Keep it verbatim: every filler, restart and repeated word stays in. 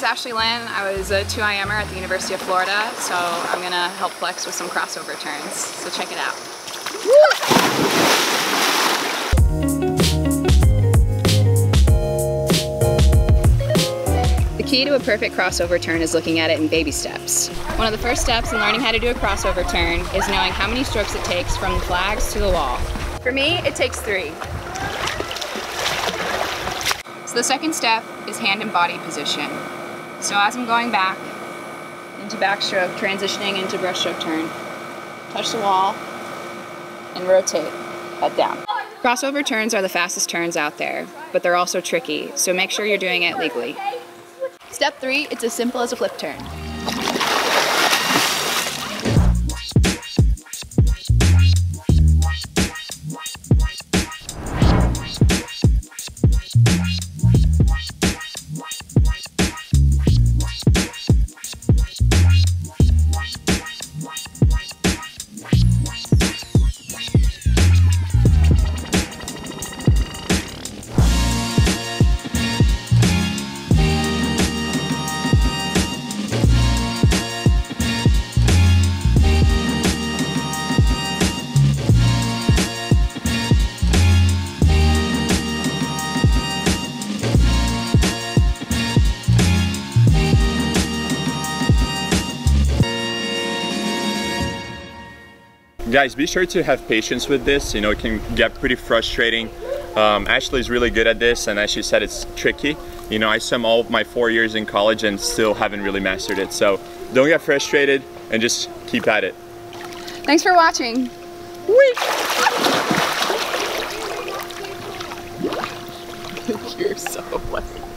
name's Ashlee Linn. I was a two I M er at the University of Florida, so I'm going to help Flex with some crossover turns. So check it out. The key to a perfect crossover turn is looking at it in baby steps. One of the first steps in learning how to do a crossover turn is knowing how many strokes it takes from the flags to the wall. For me, it takes three. So the second step is hand and body position. So as I'm going back into backstroke, transitioning into breaststroke turn, touch the wall and rotate, head down. Crossover turns are the fastest turns out there, but they're also tricky, so make sure you're doing it legally. Step three, it's as simple as a flip turn. Guys, be sure to have patience with this. You know, it can get pretty frustrating. Um, Ashlee is really good at this, and as she said, it's tricky. You know, I swam all of my four years in college and still haven't really mastered it. So don't get frustrated and just keep at it. Thanks for watching. Whee! You're so funny.